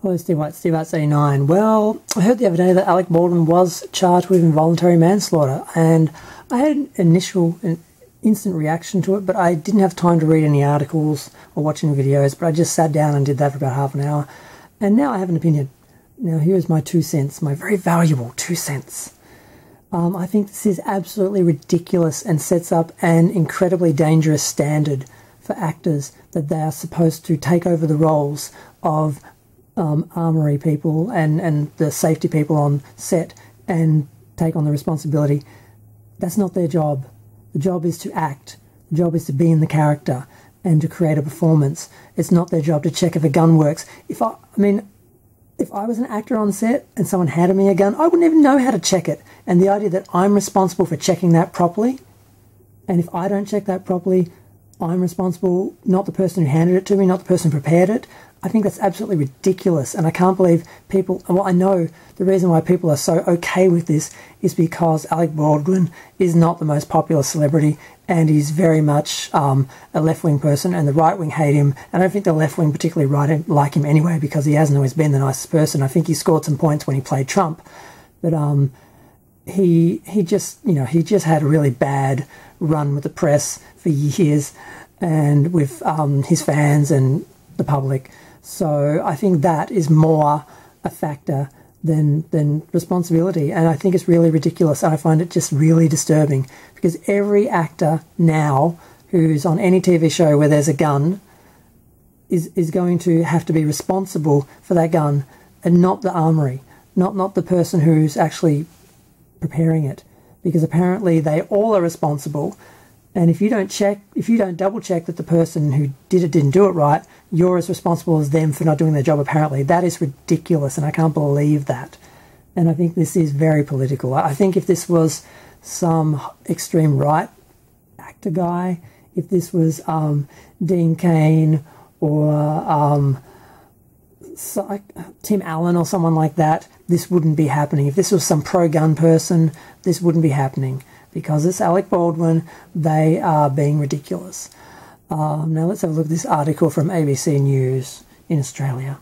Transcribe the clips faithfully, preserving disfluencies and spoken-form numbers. Well, let's see what see about eighty-nine. Well, I heard the other day that Alec Baldwin was charged with involuntary manslaughter, and I had an initial an instant reaction to it, but I didn't have time to read any articles or watch any videos, but I just sat down and did that for about half an hour, and now I have an opinion. Now here's my two cents, my very valuable two cents. Um, I think this is absolutely ridiculous and sets up an incredibly dangerous standard for actors that they are supposed to take over the roles of um, armory people and, and the safety people on set and take on the responsibility. That's not their job. The job is to act. The job is to be in the character and to create a performance. It's not their job to check if a gun works. If I, I mean, if I was an actor on set and someone handed me a gun, I wouldn't even know how to check it. And the idea that I'm responsible for checking that properly, and if I don't check that properly, I'm responsible, not the person who handed it to me, not the person who prepared it. I think that's absolutely ridiculous, and I can't believe people... Well, I know the reason why people are so okay with this is because Alec Baldwin is not the most popular celebrity, and he's very much um, a left-wing person, and the right-wing hate him. And I don't think the left-wing particularly right like him anyway, because he hasn't always been the nicest person. I think he scored some points when he played Trump, but um, he he just, you know, he just had a really bad run with the press for years and with um, his fans and the public. So I think that is more a factor than than responsibility, and I think it's really ridiculous. I find it just really disturbing because every actor now who's on any T V show where there's a gun is is going to have to be responsible for that gun, and not the armory, not not the person who's actually preparing it, because apparently they all are responsible. And if you don't check, if you don't double check that the person who did it didn't do it right, you're as responsible as them for not doing their job, apparently. That is ridiculous, and I can't believe that. And I think this is very political. I think if this was some extreme right actor guy, if this was um, Dean Cain or um, Tim Allen or someone like that, this wouldn't be happening. If this was some pro-gun person, this wouldn't be happening. Because it's Alec Baldwin, they are being ridiculous. Um, now let's have a look at this article from A B C News in Australia.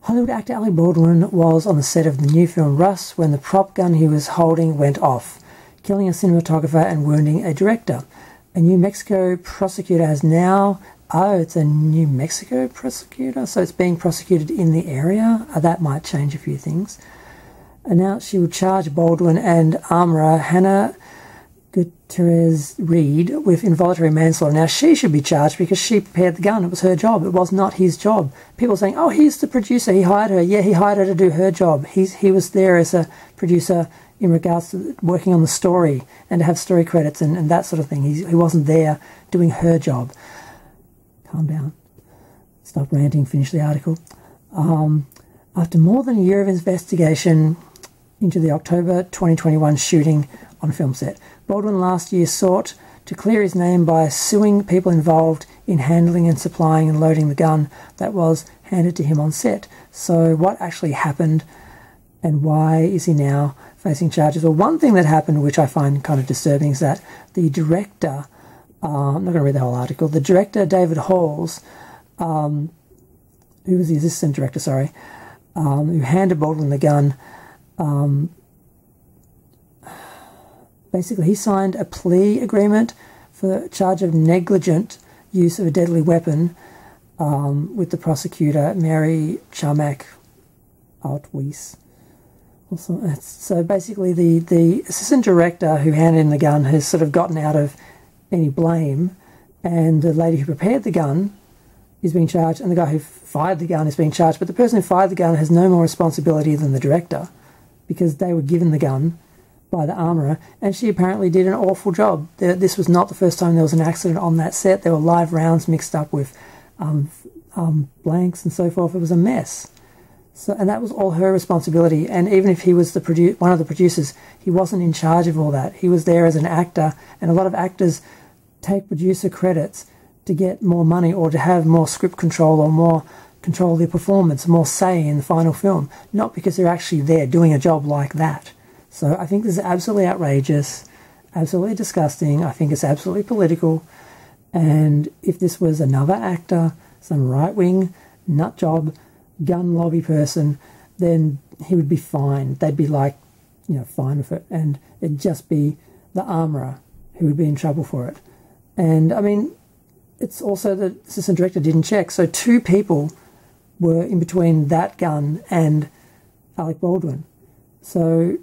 Hollywood actor Alec Baldwin was on the set of the new film Rust when the prop gun he was holding went off, killing a cinematographer and wounding a director. A New Mexico prosecutor has now... Oh, it's a New Mexico prosecutor? So it's being prosecuted in the area? Oh, that might change a few things. Announced she will charge Baldwin and armourer Hannah Gutierrez-Reed with involuntary manslaughter. Now, she should be charged because she prepared the gun. It was her job. It was not his job. People saying, oh, he's the producer. He hired her. Yeah, he hired her to do her job. He's, he was there as a producer in regards to working on the story and to have story credits and, and that sort of thing. He, he wasn't there doing her job. Calm down. Stop ranting. Finish the article. Um, after more than a year of investigation... into the October twenty twenty-one shooting on a film set, Baldwin last year sought to clear his name by suing people involved in handling and supplying and loading the gun that was handed to him on set. So what actually happened, and why is he now facing charges? Well, one thing that happened, which I find kind of disturbing, is that the director, uh, I'm not going to read the whole article, the director, David Halls, um, who was the assistant director, sorry, um, who handed Baldwin the gun, Um, basically he signed a plea agreement for charge of negligent use of a deadly weapon um, with the prosecutor, Mary Chumak-Altwies. Also, so basically the, the assistant director who handed him the gun has sort of gotten out of any blame, and the lady who prepared the gun is being charged, and the guy who fired the gun is being charged, but the person who fired the gun has no more responsibility than the director, because they were given the gun by the armourer, and she apparently did an awful job. This was not the first time there was an accident on that set. There were live rounds mixed up with um, um, blanks and so forth. It was a mess. So, and that was all her responsibility. And even if he was the produ one of the producers, he wasn't in charge of all that. He was there as an actor, and a lot of actors take producer credits to get more money or to have more script control or more... control their performance, more say in the final film, not because they're actually there doing a job like that. So I think this is absolutely outrageous, absolutely disgusting. I think it's absolutely political, and if this was another actor, some right-wing nut job, gun lobby person, then he would be fine. They'd be like, you know, fine with it. And it'd just be the armourer who would be in trouble for it. And, I mean, it's also the assistant director didn't check. So two people were in between that gun and Alec Baldwin. So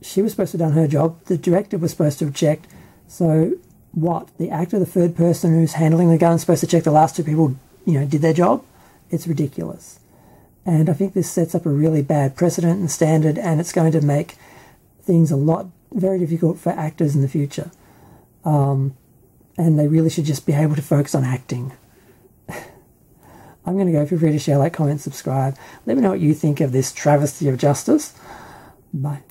she was supposed to have done her job. The director was supposed to have checked. So what? The actor, the third person who's handling the gun, is supposed to check the last two people, you know, did their job? It's ridiculous. And I think this sets up a really bad precedent and standard, and it's going to make things a lot, very difficult for actors in the future. Um, and they really should just be able to focus on acting. I'm going to go. Feel free to share, like, comment, subscribe. Let me know what you think of this travesty of justice. Bye.